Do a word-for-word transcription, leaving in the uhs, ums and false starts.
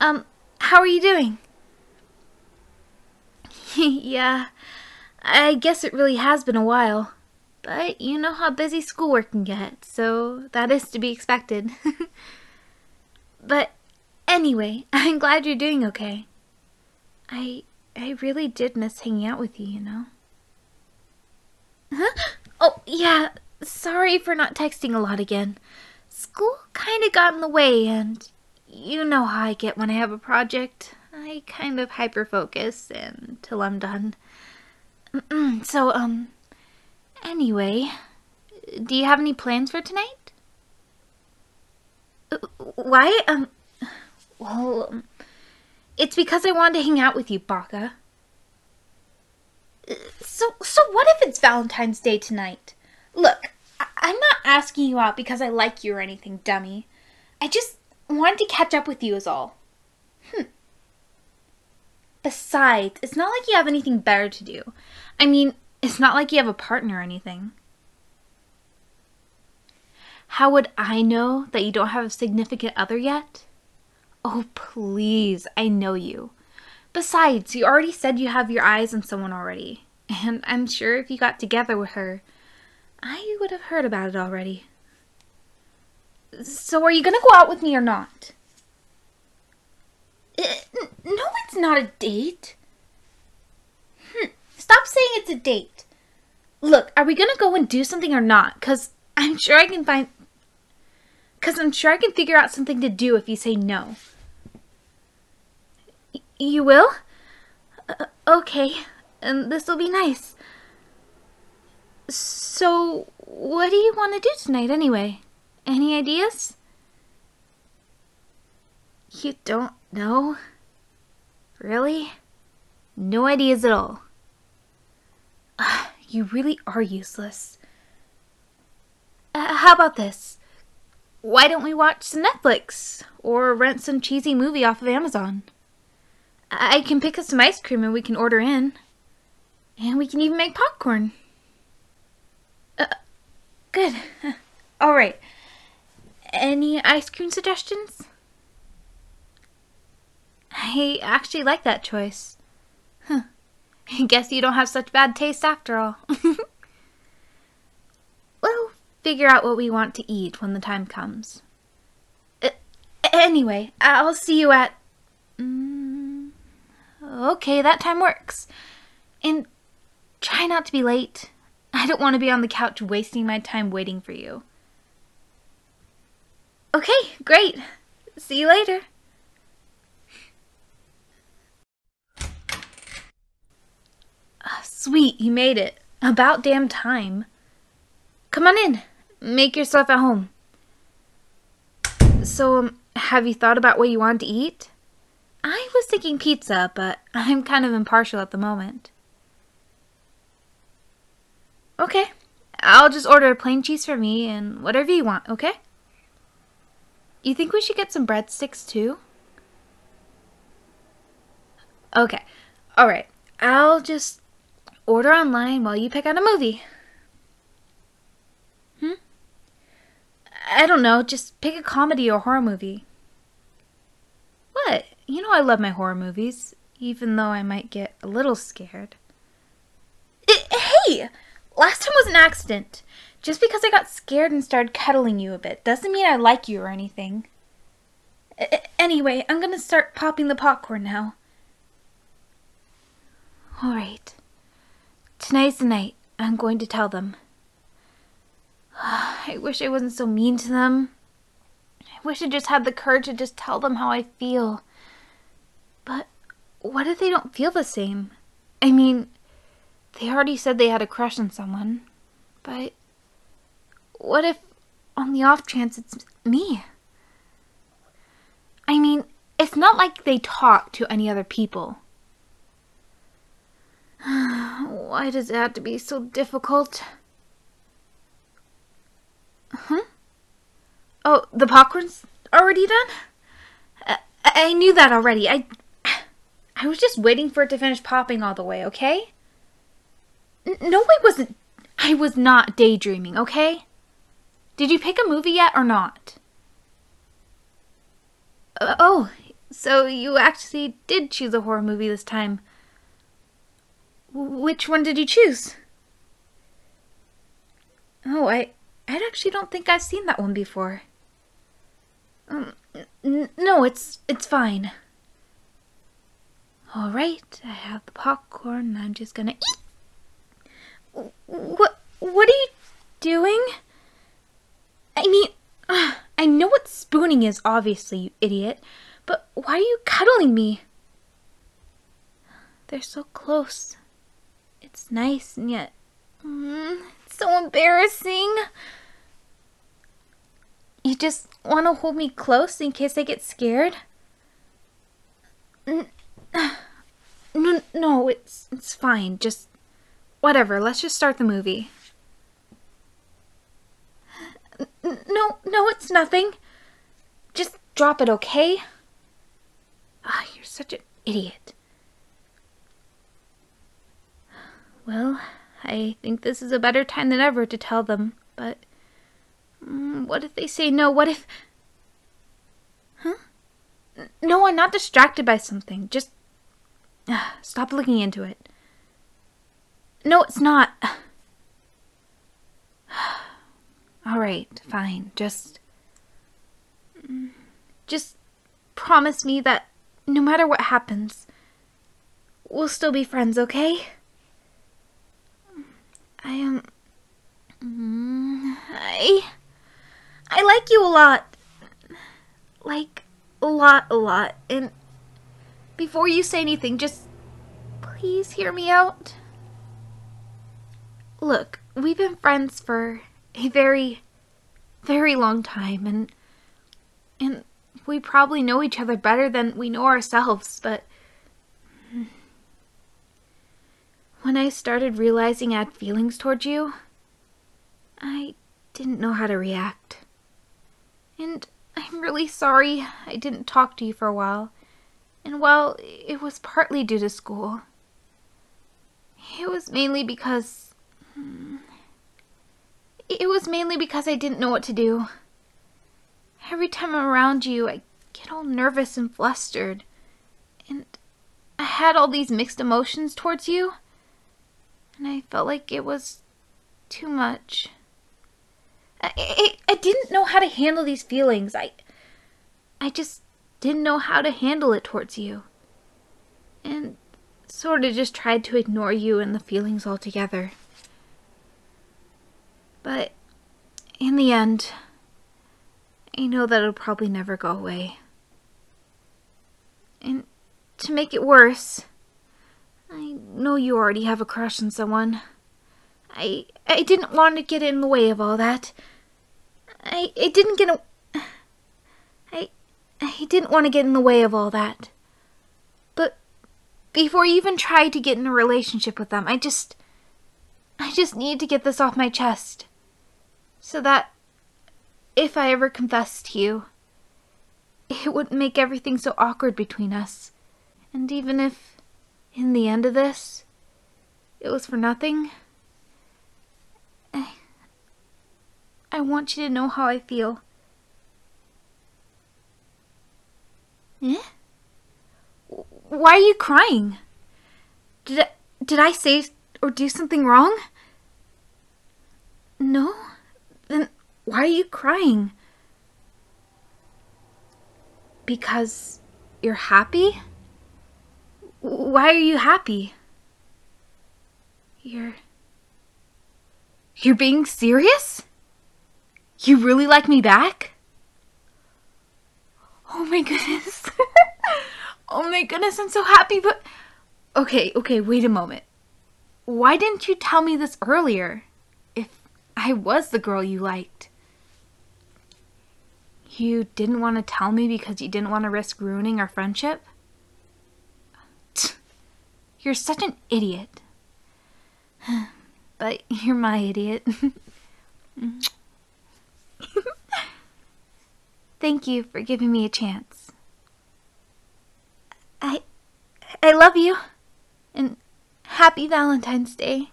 Um, how are you doing? Yeah, I guess it really has been a while. But you know how busy schoolwork can get, so that is to be expected. But anyway, I'm glad you're doing okay. I I really did miss hanging out with you, you know? Huh? Oh, yeah, sorry for not texting a lot again. School kind of got in the way, and you know how I get when I have a project. I kind of hyper-focus until I'm done. So, um, anyway, do you have any plans for tonight? Why? Um, well, um, it's because I wanted to hang out with you, Baka. So, so what if it's Valentine's Day tonight? Look, I I'm not asking you out because I like you or anything, dummy. I just wanted to catch up with you is all. Hmm. Besides, it's not like you have anything better to do. I mean, it's not like you have a partner or anything. How would I know that you don't have a significant other yet? Oh, please, I know you. Besides, you already said you have your eyes on someone already. And I'm sure if you got together with her, I would have heard about it already. So are you gonna go out with me or not? No, it's not a date. Hm, stop saying it's a date. Look, are we gonna go and do something or not? Cause I'm sure I can find... Cause I'm sure I can figure out something to do if you say no. Y- you will? Uh, okay, and this will be nice. So, what do you want to do tonight anyway? Any ideas? You don't know? Really? No ideas at all. Ugh, you really are useless. Uh, how about this? Why don't we watch some Netflix? Or rent some cheesy movie off of Amazon? I, I can pick up some ice cream and we can order in. And we can even make popcorn. Uh, good. Alright. Any ice cream suggestions? I actually like that choice. Huh. I guess you don't have such bad taste after all. We'll figure out what we want to eat when the time comes. Uh, anyway, I'll see you at... Mm, okay, that time works. And try not to be late. I don't want to be on the couch wasting my time waiting for you. Okay, great. See you later. Sweet, you made it. About damn time. Come on in. Make yourself at home. So, um, have you thought about what you want to eat? I was thinking pizza, but I'm kind of impartial at the moment. Okay. I'll just order a plain cheese for me and whatever you want, okay? You think we should get some breadsticks too? Okay. Alright. I'll just... order online while you pick out a movie. Hmm? I don't know, just pick a comedy or horror movie. What? You know I love my horror movies, even though I might get a little scared. It, hey! Last time was an accident. Just because I got scared and started cuddling you a bit doesn't mean I like you or anything. I, anyway, I'm gonna start popping the popcorn now. Alright. Tonight's the night. I'm going to tell them. I wish I wasn't so mean to them. I wish I just had the courage to just tell them how I feel. But what if they don't feel the same? I mean, they already said they had a crush on someone. But what if, on the off chance, it's me? I mean, it's not like they talk to any other people. Why does it have to be so difficult? Huh? Oh, the popcorn's already done? I, I knew that already. I I was just waiting for it to finish popping all the way, okay? N no, I wasn't. I was not daydreaming, okay? Did you pick a movie yet or not? Uh, oh, So you actually did choose a horror movie this time. Which one did you choose? Oh, I, I actually don't think I've seen that one before. Um, n no, it's, it's fine. Alright, I have the popcorn and I'm just gonna eat. What, what are you doing? I mean, uh, I know what spooning is, obviously, you idiot. But why are you cuddling me? They're so close. It's nice and yet... Mm, it's so embarrassing. You just want to hold me close in case I get scared? N no, no, it's, it's fine. Just whatever. Let's just start the movie. N no, no, it's nothing. Just drop it, okay? Ah, you're such an idiot. Well, I think this is a better time than ever to tell them, but mm, what if they say no? What if... Huh? No, I'm not distracted by something. Just uh, stop looking into it. No, it's not. All right, fine. Just... Just promise me that no matter what happens, we'll still be friends, okay? I am... Um, I... I like you a lot. Like, a lot, a lot. And before you say anything, just please hear me out. Look, we've been friends for a very, very long time. And, and we probably know each other better than we know ourselves, but... When I started realizing I had feelings toward you, I didn't know how to react. And I'm really sorry I didn't talk to you for a while. And while it was partly due to school, it was mainly because... It was mainly because I didn't know what to do. Every time I'm around you, I get all nervous and flustered. And I had all these mixed emotions towards you. And I felt like it was too much. I, I, I didn't know how to handle these feelings. I, I just didn't know how to handle it towards you. And sort of just tried to ignore you and the feelings altogether. But in the end, I know that it'll probably never go away. And to make it worse... I know you already have a crush on someone. I I didn't want to get in the way of all that. I I didn't get a, I I didn't want to get in the way of all that. But before you even tried to get in a relationship with them, I just I just need to get this off my chest, so that if I ever confessed to you, it wouldn't make everything so awkward between us. And even if in the end of this, it was for nothing. I, I want you to know how I feel. Eh? Why are you crying? Did I, did I say or do something wrong? No? Then why are you crying? Because you're happy? Why are you happy? You're... You're being serious? You really like me back? Oh my goodness. Oh my goodness, I'm so happy, but... Okay, okay, wait a moment. Why didn't you tell me this earlier? If I was the girl you liked. You didn't want to tell me because you didn't want to risk ruining our friendship? You're such an idiot. But you're my idiot. Thank you for giving me a chance. I I love you. And happy Valentine's Day.